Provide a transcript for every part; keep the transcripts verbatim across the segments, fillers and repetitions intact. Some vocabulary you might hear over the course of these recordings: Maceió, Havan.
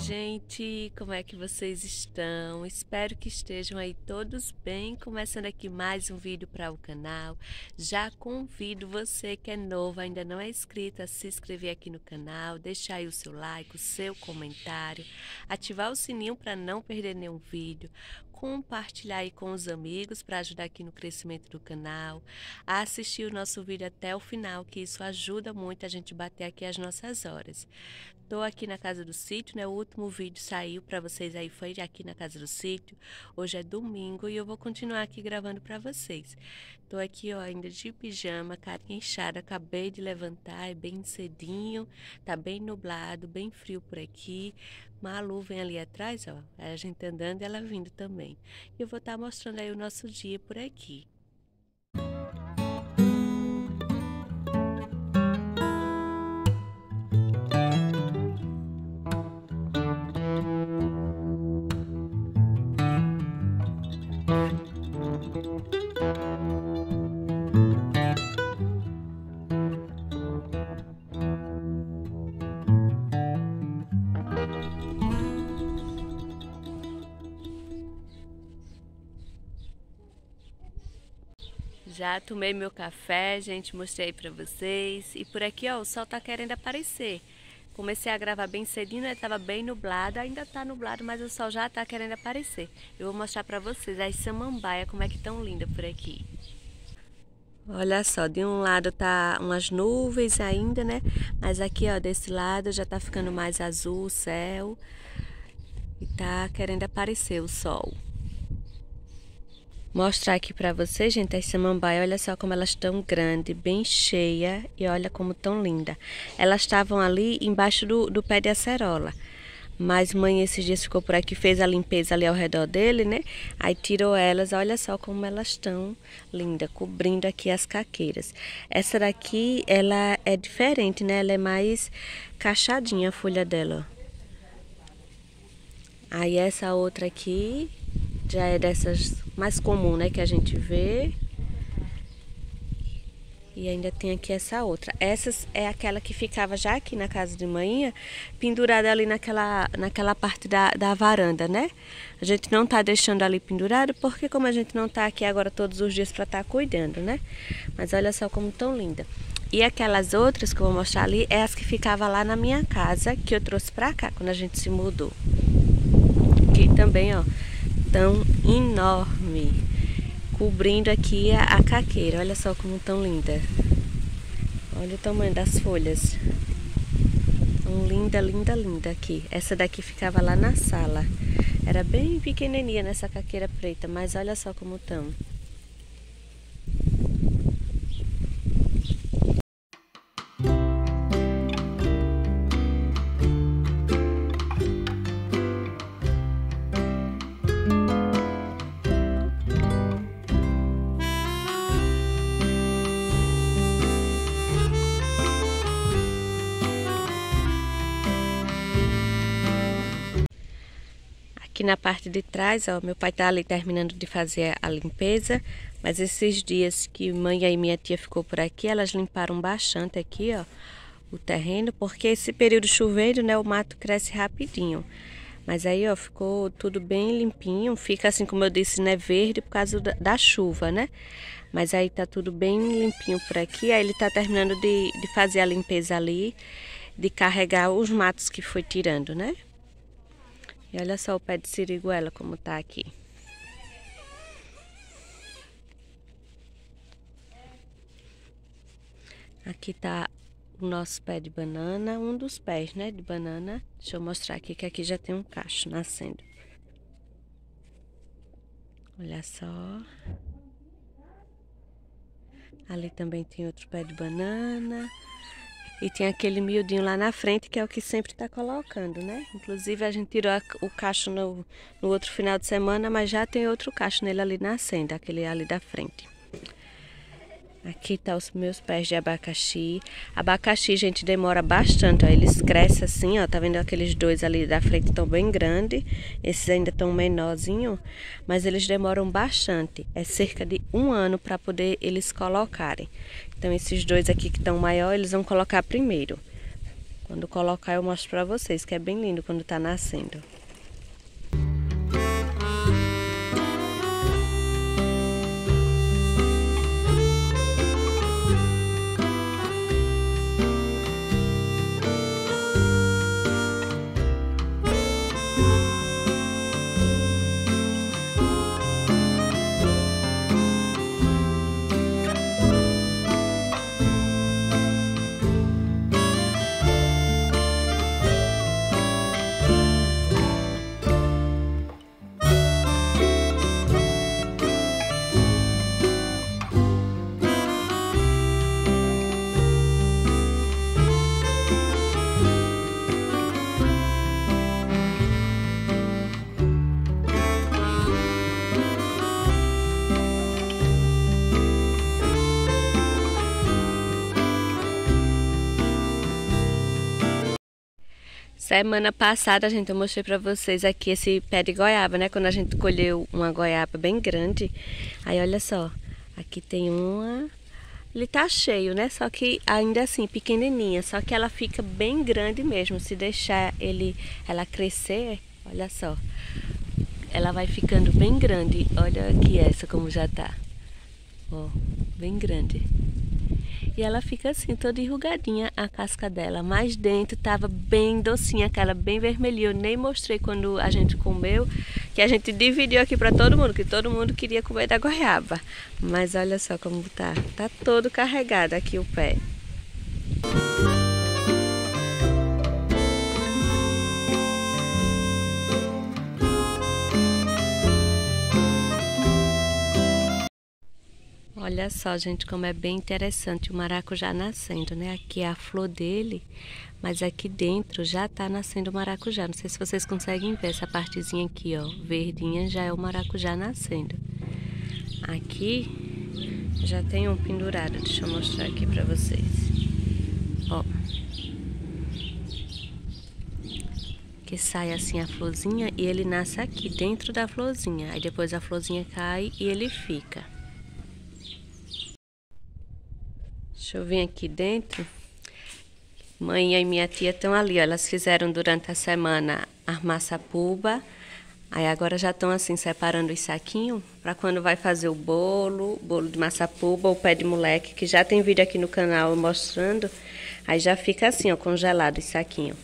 Gente, como é que vocês estão? Espero que estejam aí todos bem. Começando aqui mais um vídeo para o canal. Já convido você que é novo, ainda não é inscrito, a se inscrever aqui no canal, deixar aí o seu like, o seu comentário, ativar o sininho para não perder nenhum vídeo, compartilhar aí com os amigos para ajudar aqui no crescimento do canal, assistir o nosso vídeo até o final, que isso ajuda muito a gente bater aqui as nossas horas. Estou aqui na casa do sítio, né? O último vídeo saiu para vocês aí, foi aqui na casa do sítio. Hoje é domingo e eu vou continuar aqui gravando para vocês. Estou aqui, ó, ainda de pijama, cara inchada, acabei de levantar, é bem cedinho, tá bem nublado, bem frio por aqui. Malu vem ali atrás, ó, a gente andando e ela vindo também. E eu vou estar mostrando aí o nosso dia por aqui. Já tomei meu café, gente, mostrei pra vocês. E por aqui, ó, o sol tá querendo aparecer. Comecei a gravar bem cedinho, né? Tava bem nublado, ainda tá nublado, mas o sol já tá querendo aparecer. Eu vou mostrar pra vocês as samambaias, como é que tão linda por aqui. Olha só, de um lado tá umas nuvens ainda, né? Mas aqui, ó, desse lado já tá ficando mais azul o céu. E tá querendo aparecer o sol. Mostrar aqui pra vocês, gente, as samambaias, olha só como elas estão grandes, bem cheia, e olha como tão linda. Elas estavam ali embaixo do, do pé de acerola, mas mãe esses dias ficou por aqui, fez a limpeza ali ao redor dele, né? Aí tirou elas, olha só como elas estão lindas, cobrindo aqui as caqueiras. Essa daqui, ela é diferente, né? Ela é mais cachadinha a folha dela, ó. Aí essa outra aqui já é dessas mais comum, né, que a gente vê. E ainda tem aqui essa outra. Essas é aquela que ficava já aqui na casa de manhã, pendurada ali naquela, naquela parte da, da varanda, né? A gente não tá deixando ali pendurado, porque como a gente não tá aqui agora todos os dias para estar cuidando, né? Mas olha só como tão linda. E aquelas outras que eu vou mostrar ali, é as que ficava lá na minha casa, que eu trouxe pra cá quando a gente se mudou. Aqui também, ó, tão enorme, cobrindo aqui a, a caqueira. Olha só como tão linda. Olha o tamanho das folhas. Tão linda, linda, linda aqui. Essa daqui ficava lá na sala. Era bem pequenininha nessa caqueira preta, mas olha só como tão. Aqui na parte de trás, ó, meu pai tá ali terminando de fazer a limpeza, mas esses dias que mãe e minha tia ficou por aqui, elas limparam bastante aqui, ó, o terreno, porque esse período chovendo, né, o mato cresce rapidinho. Mas aí, ó, ficou tudo bem limpinho, fica assim como eu disse, né, verde por causa da, da chuva, né? Mas aí tá tudo bem limpinho por aqui, aí ele tá terminando de, de fazer a limpeza ali, de carregar os matos que foi tirando, né? E olha só o pé de siriguela como tá aqui. Aqui tá o nosso pé de banana, um dos pés, né, de banana. Deixa eu mostrar aqui que aqui já tem um cacho nascendo. Olha só. Ali também tem outro pé de banana. E tem aquele miudinho lá na frente, que é o que sempre tá colocando, né? Inclusive, a gente tirou a, o cacho no, no outro final de semana, mas já tem outro cacho nele ali nascendo, aquele ali da frente. Aqui tá os meus pés de abacaxi. Abacaxi, gente, demora bastante, ó. Eles crescem assim, ó. Tá vendo aqueles dois ali da frente tão bem grande? Esses ainda tão menorzinho, mas eles demoram bastante. É cerca de um ano para poder eles colocarem. Então, esses dois aqui que estão maior, eles vão colocar primeiro. Quando colocar, eu mostro para vocês, que é bem lindo quando tá nascendo. Semana passada, gente, eu mostrei pra vocês aqui esse pé de goiaba, né? Quando a gente colheu uma goiaba bem grande. Aí, olha só. Aqui tem uma... Ele tá cheio, né? Só que ainda assim, pequenininha. Só que ela fica bem grande mesmo. Se deixar ele, ela crescer, olha só. Ela vai ficando bem grande. Olha aqui essa como já tá. Ó, bem grande. E ela fica assim, toda enrugadinha a casca dela. Mas dentro tava bem docinha, aquela bem vermelhinha. Eu nem mostrei quando a gente comeu, que a gente dividiu aqui pra todo mundo, que todo mundo queria comer da goiaba. Mas olha só como tá. Tá todo carregado aqui o pé. Olha só, gente, como é bem interessante o maracujá nascendo, né? Aqui é a flor dele, mas aqui dentro já tá nascendo o maracujá. Não sei se vocês conseguem ver essa partezinha aqui, ó, verdinha, já é o maracujá nascendo. Aqui já tem um pendurado, deixa eu mostrar aqui pra vocês. Ó. Que sai assim a florzinha e ele nasce aqui dentro da florzinha. Aí depois a florzinha cai e ele fica. Deixa eu vir aqui dentro. Mãe e minha tia estão ali, ó. Elas fizeram durante a semana armar sapuba. Aí agora já estão assim separando os saquinhos para quando vai fazer o bolo, bolo de maçapuba ou pé de moleque, que já tem vídeo aqui no canal mostrando. Aí já fica assim, ó, congelado os saquinhos.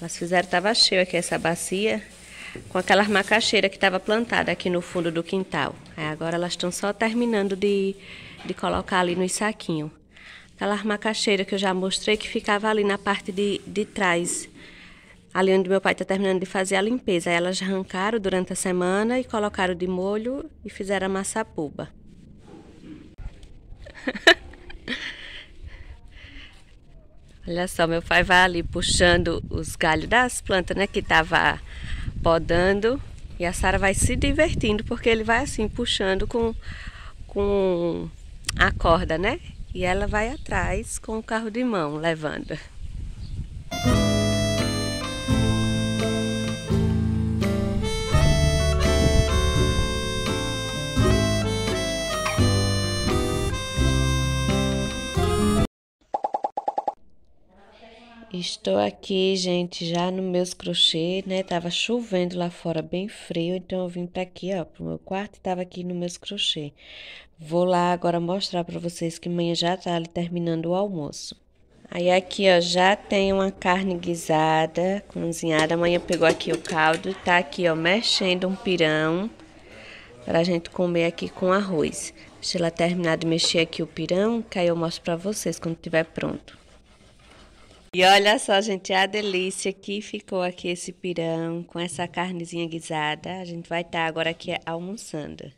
Elas fizeram, tava cheio aqui essa bacia com aquelas macaxeiras que tava plantada aqui no fundo do quintal. Aí agora elas estão só terminando de, de colocar ali nos saquinhos. Aquela macaxeira que eu já mostrei, que ficava ali na parte de, de trás, ali onde meu pai está terminando de fazer a limpeza. Aí elas arrancaram durante a semana e colocaram de molho e fizeram a maçapuba. Olha só, meu pai vai ali puxando os galhos das plantas, né, que estava podando. E a Sara vai se divertindo, porque ele vai assim, puxando com, com a corda, né? E ela vai atrás com o carro de mão, levando. Estou aqui, gente, já no meus crochê, né? Tava chovendo lá fora, bem frio, então eu vim para aqui, ó, pro meu quarto, e tava aqui no meus crochê. Vou lá agora mostrar para vocês que amanhã já tá ali terminando o almoço. Aí aqui, ó, já tem uma carne guisada, cozinhada. Amanhã pegou aqui o caldo e tá aqui, ó, mexendo um pirão pra gente comer aqui com arroz. Deixa ela terminar de mexer aqui o pirão, que aí eu mostro pra vocês quando tiver pronto. E olha só, gente, a delícia que ficou aqui esse pirão com essa carnezinha guisada. A gente vai estar agora aqui almoçando.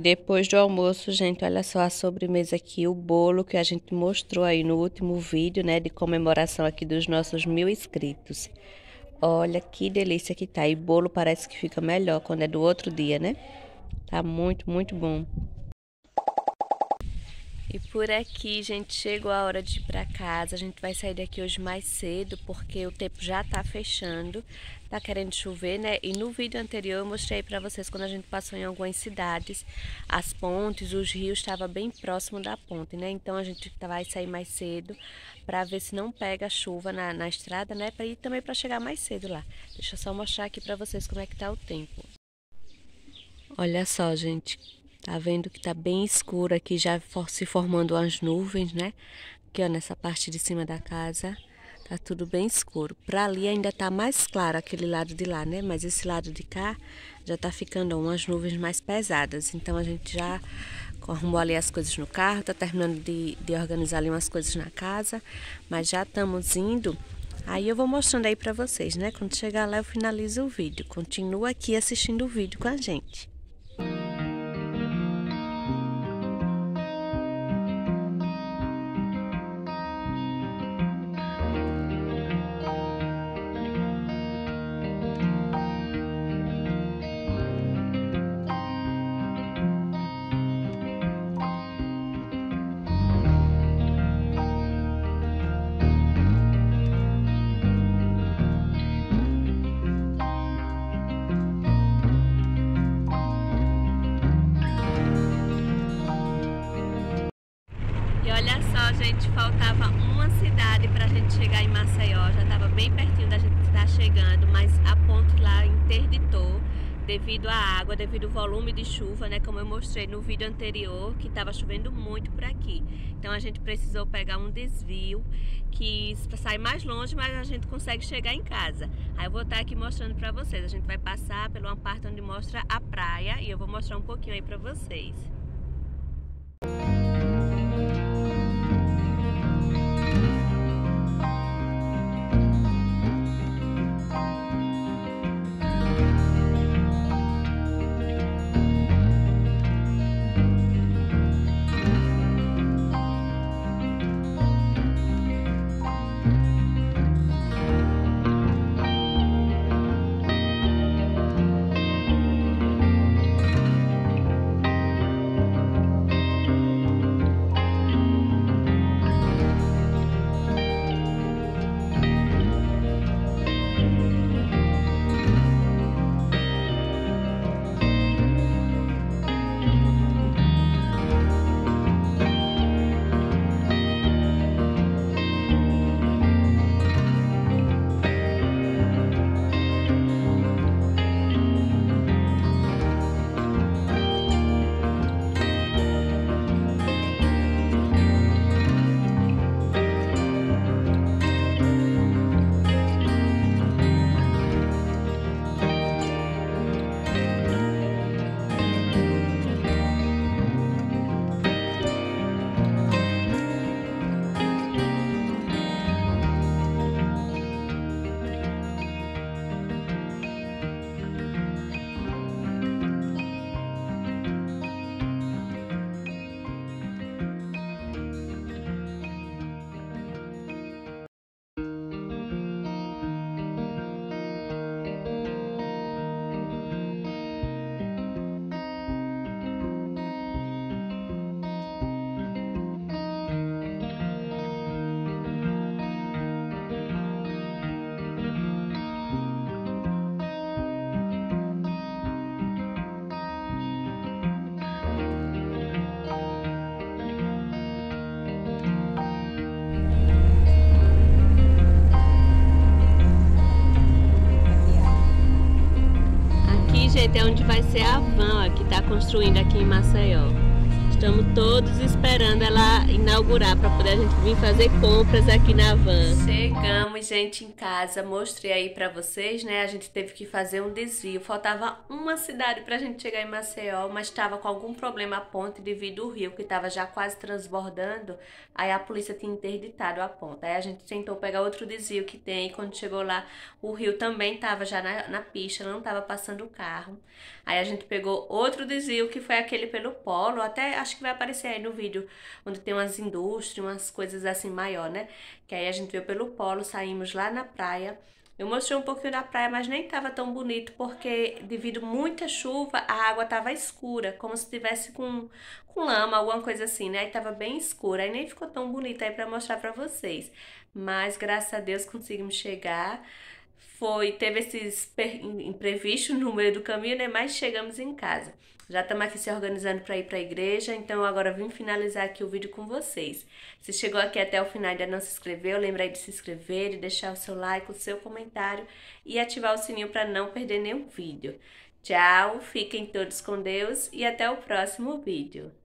Depois do almoço, gente, olha só a sobremesa aqui, o bolo que a gente mostrou aí no último vídeo, né, de comemoração aqui dos nossos mil inscritos. Olha que delícia que tá, e bolo parece que fica melhor quando é do outro dia, né? Tá muito, muito bom. E por aqui, gente, chegou a hora de ir pra casa. A gente vai sair daqui hoje mais cedo, porque o tempo já tá fechando. Tá querendo chover, né? E no vídeo anterior eu mostrei pra vocês quando a gente passou em algumas cidades. As pontes, os rios, estavam bem próximo da ponte, né? Então a gente vai sair mais cedo pra ver se não pega chuva na, na estrada, né? Pra ir também pra chegar mais cedo lá. Deixa eu só mostrar aqui pra vocês como é que tá o tempo. Olha só, gente. Tá vendo que tá bem escuro aqui, já se formando as nuvens, né? Aqui, ó, nessa parte de cima da casa, tá tudo bem escuro. Pra ali ainda tá mais claro, aquele lado de lá, né? Mas esse lado de cá já tá ficando ó, umas nuvens mais pesadas. Então a gente já arrumou ali as coisas no carro, tá terminando de, de organizar ali umas coisas na casa. Mas já estamos indo. Aí eu vou mostrando aí pra vocês, né? Quando chegar lá eu finalizo o vídeo. Continua aqui assistindo o vídeo com a gente. Olha só, gente, faltava uma cidade pra gente chegar em Maceió, já tava bem pertinho da gente estar chegando, mas a ponte lá interditou devido à água, devido ao volume de chuva, né, como eu mostrei no vídeo anterior, que tava chovendo muito por aqui. Então a gente precisou pegar um desvio, que sai mais longe, mas a gente consegue chegar em casa. Aí eu vou estar aqui mostrando pra vocês, a gente vai passar pela uma parte onde mostra a praia e eu vou mostrar um pouquinho aí pra vocês. gente, é onde vai ser a Havan, ó, que está construindo aqui em Maceió. Estamos todos esperando ela inaugurar para poder a gente vir fazer compras aqui na Havan. Chegamos, gente, em casa. Mostrei aí para vocês, né? A gente teve que fazer um desvio. Faltava uma cidade para a gente chegar em Maceió, mas estava com algum problema a ponte devido ao rio, que estava já quase transbordando. Aí a polícia tinha interditado a ponte. Aí a gente tentou pegar outro desvio que tem. E quando chegou lá, o rio também estava já na, na pista, não estava passando o carro. Aí a gente pegou outro desvio, que foi aquele pelo polo, até acho que vai aparecer aí no vídeo, onde tem umas indústrias, umas coisas assim maior, né? Que aí a gente veio pelo polo, saímos lá na praia. Eu mostrei um pouquinho da praia, mas nem tava tão bonito, porque devido a muita chuva, a água tava escura, como se tivesse com, com lama, alguma coisa assim, né? Aí tava bem escura, aí nem ficou tão bonito aí pra mostrar pra vocês. Mas, graças a Deus, conseguimos chegar. Foi, teve esses imprevistos no meio do caminho, né? Mas chegamos em casa. Já estamos aqui se organizando para ir para a igreja, então agora vim finalizar aqui o vídeo com vocês. Se chegou aqui até o final e ainda não se inscreveu, lembra aí de se inscrever, de deixar o seu like, o seu comentário e ativar o sininho para não perder nenhum vídeo. Tchau, fiquem todos com Deus e até o próximo vídeo.